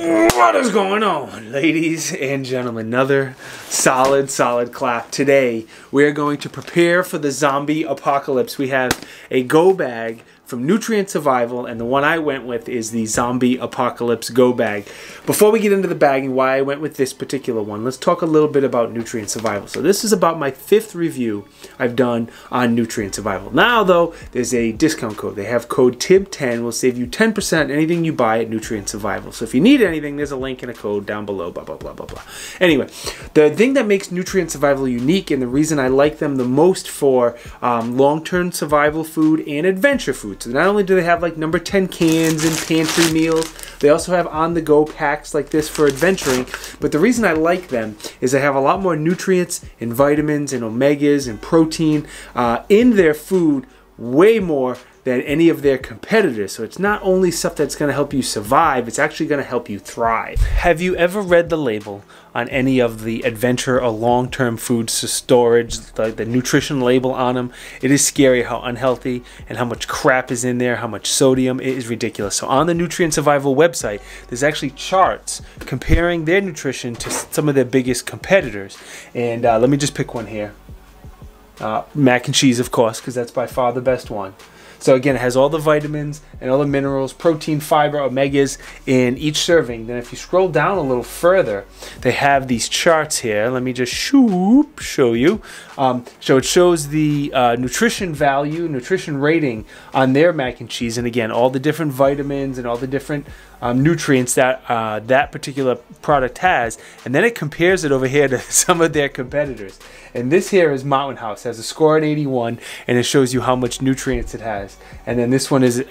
What is going on, ladies and gentlemen? Another solid clap. Today we are going to prepare for the zombie apocalypse. We have a go bag from Nutrient Survival, and the one I went with is the zombie apocalypse go bag. Before we get into the bagging, why I went with this particular one, let's talk a little bit about Nutrient Survival. So this is about my 5th review I've done on Nutrient Survival. Now though, there's a discount code. They have code TIB10, will save you 10% anything you buy at Nutrient Survival. So if you need anything, there's a link and a code down below, blah blah blah. Anyway, the thing that makes Nutrient Survival unique, and the reason I like them the most for long-term survival food and adventure food. So not only do they have like number 10 cans and pantry meals, they also have on-the-go packs like this for adventuring. But the reason I like them is they have a lot more nutrients and vitamins and omegas and protein in their food, way more than any of their competitors. So it's not only stuff that's gonna help you survive, it's actually gonna help you thrive. Have you ever read the label on any of the adventure or long-term foods storage, the nutrition label on them? It is scary how unhealthy and how much crap is in there, how much sodium. It is ridiculous. So on the Nutrient Survival website, there's actually charts comparing their nutrition to some of their biggest competitors. And let me just pick one here. Mac and cheese, of course, because that's by far the best one. So again, it has all the vitamins and all the minerals, protein, fiber, omegas in each serving. Then if you scroll down a little further, they have these charts here. Let me just show you. So it shows the nutrition value, nutrition rating on their mac and cheese. And again, all the different vitamins and all the different nutrients that that particular product has. And then it compares it over here to some of their competitors. And this here is Mountain House. It has a score at 81, and it shows you how much nutrients it has. And then this one is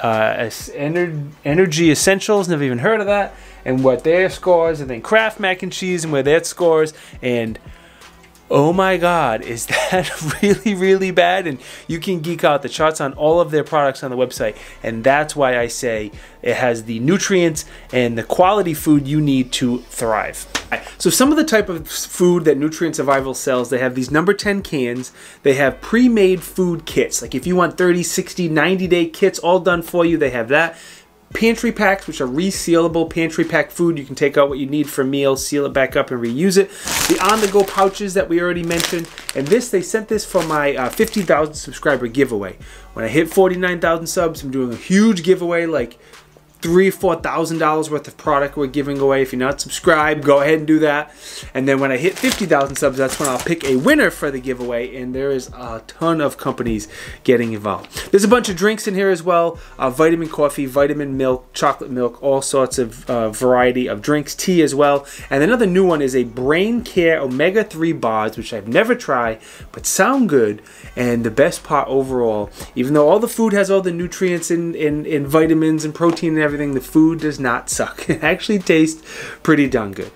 Energy Essentials, never even heard of that, and what their scores, and then Kraft Mac and Cheese and where their scores, and oh my God, is that really bad? And you can geek out. The charts on all of their products on the website, and that's why I say it has the nutrients and the quality food you need to thrive. So some of the type of food that Nutrient Survival sells, they have these number 10 cans. They have pre-made food kits. Like if you want 30, 60, 90-day kits all done for you, they have that. Pantry packs, which are resealable pantry pack food. You can take out what you need for meals, seal it back up, and reuse it. The on-the-go pouches that we already mentioned. And this, they sent this for my 50,000 subscriber giveaway. When I hit 49,000 subs, I'm doing a huge giveaway, like $3,000 or $4,000 worth of product we're giving away. If you're not subscribed, go ahead and do that. And then when I hit 50,000 subs, that's when I'll pick a winner for the giveaway, and there is a ton of companies getting involved. There's a bunch of drinks in here as well. Vitamin coffee, vitamin milk, chocolate milk, all sorts of variety of drinks, tea as well. And another new one is a brain care omega-3 bars, which I've never tried, but sound good. And the best part overall, even though all the food has all the nutrients and vitamins and protein and everything, the food does not suck. It actually tastes pretty darn good.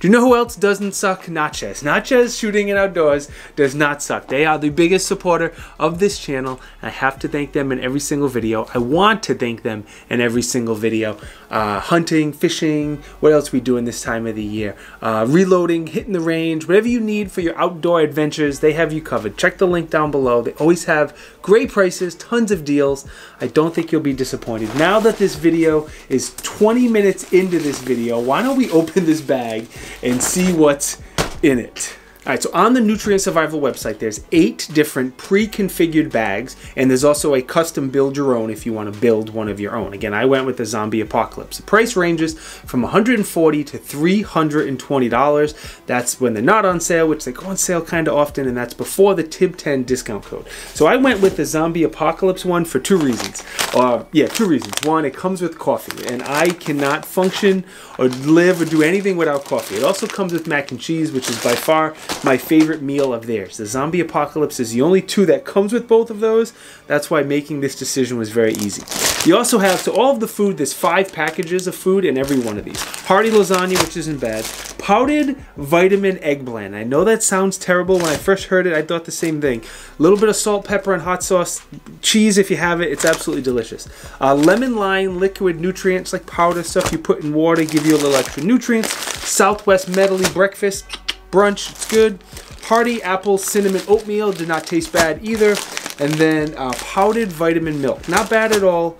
Do you know who else doesn't suck? Natchez. Natchez Shooting and Outdoors does not suck. They are the biggest supporter of this channel. I have to thank them in every single video. I want to thank them in every single video. Hunting, fishing, what else we do in this time of the year? Reloading, hitting the range, whatever you need for your outdoor adventures, they have you covered. Check the link down below. They always have great prices, tons of deals. I don't think you'll be disappointed. Now that this video is 20 minutes into this video, why don't we open this bag and see what's in it. All right, so on the Nutrient Survival website, there's 8 different pre-configured bags, and there's also a custom build your own if you want to build one of your own. Again, I went with the zombie apocalypse. The price ranges from $140 to $320. That's when they're not on sale, which they go on sale kind of often, and that's before the TIB10 discount code. So I went with the zombie apocalypse one for 2 reasons. Two reasons. One, it comes with coffee, and I cannot function or live or do anything without coffee. It also comes with mac and cheese, which is by far my favorite meal of theirs. The zombie apocalypse is the only 2 that comes with both of those. That's why making this decision was very easy. You also have, so all of the food, there's 5 packages of food in every one of these. Hearty lasagna, which isn't bad. Powdered vitamin eggplant. I know that sounds terrible. When I first heard it, I thought the same thing. A little bit of salt, pepper, and hot sauce. Cheese, if you have it, it's absolutely delicious. Lemon lime liquid nutrients, like powder stuff you put in water, give you a little extra nutrients. Southwest medley breakfast. Brunch, it's good. Hearty apple cinnamon oatmeal, did not taste bad either. And then powdered vitamin milk, not bad at all.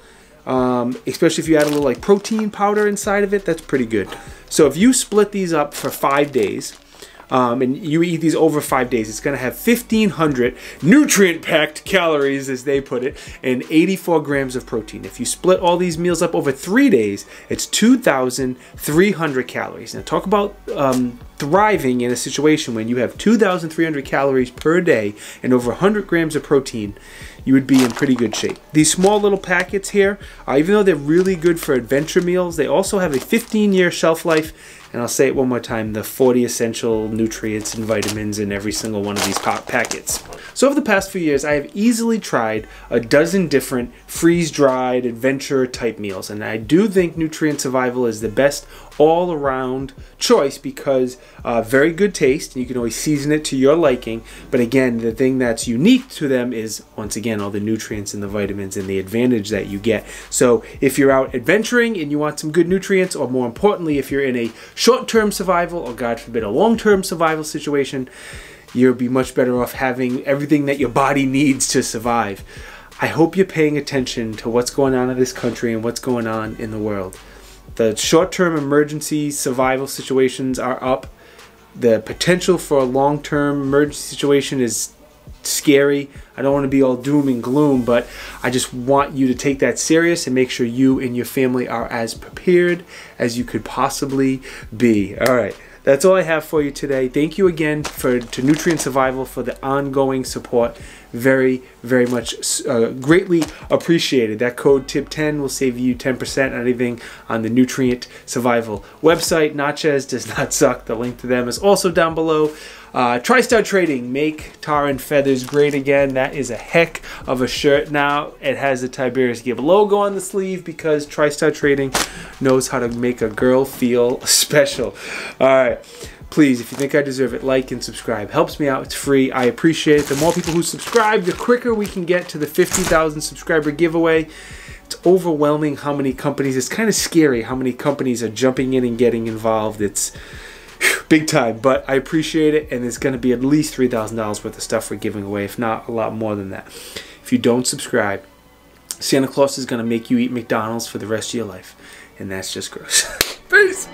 Especially if you add a little like protein powder inside of it, that's pretty good. So if you split these up for 5 days, and you eat these over 5 days, it's gonna have 1,500 nutrient-packed calories, as they put it, and 84 grams of protein. If you split all these meals up over 3 days, it's 2,300 calories. Now talk about thriving in a situation when you have 2,300 calories per day and over 100 grams of protein, you would be in pretty good shape. These small little packets here, even though they're really good for adventure meals, they also have a 15-year shelf life. And I'll say it one more time, the 40 essential nutrients and vitamins in every single one of these packets. So over the past few years, I have easily tried a dozen different freeze-dried adventure type meals. And I do think Nutrient Survival is the best all-around choice because very good taste, and you can always season it to your liking. But again, the thing that's unique to them is, once again, all the nutrients and the vitamins and the advantage that you get. So if you're out adventuring and you want some good nutrients, or more importantly, if you're in a short-term survival, or God forbid, a long-term survival situation, you'll be much better off having everything that your body needs to survive. I hope you're paying attention to what's going on in this country and what's going on in the world. The short-term emergency survival situations are up. The potential for a long-term emergency situation is scary. I don't want to be all doom and gloom, but I just want you to take that serious and make sure you and your family are as prepared as you could possibly be. All right, that's all I have for you today. Thank you again to Nutrient Survival for the ongoing support. Very, very much greatly appreciated. That code TIP10 will save you 10% on anything on the Nutrient Survival website. Natchez does not suck. The link to them is also down below. TriStar Trading, make tar and feathers great again. That is a heck of a shirt now. It has the Tiberious Gib logo on the sleeve because TriStar Trading knows how to make a girl feel special. All right. Please, if you think I deserve it, like and subscribe. Helps me out. It's free. I appreciate it. The more people who subscribe, the quicker we can get to the 50,000 subscriber giveaway. It's overwhelming how many companies. It's kind of scary how many companies are jumping in and getting involved. It's big time, but I appreciate it, and it's going to be at least $3,000 worth of stuff we're giving away, if not a lot more than that. If you don't subscribe, Santa Claus is going to make you eat McDonald's for the rest of your life, and that's just gross. Peace!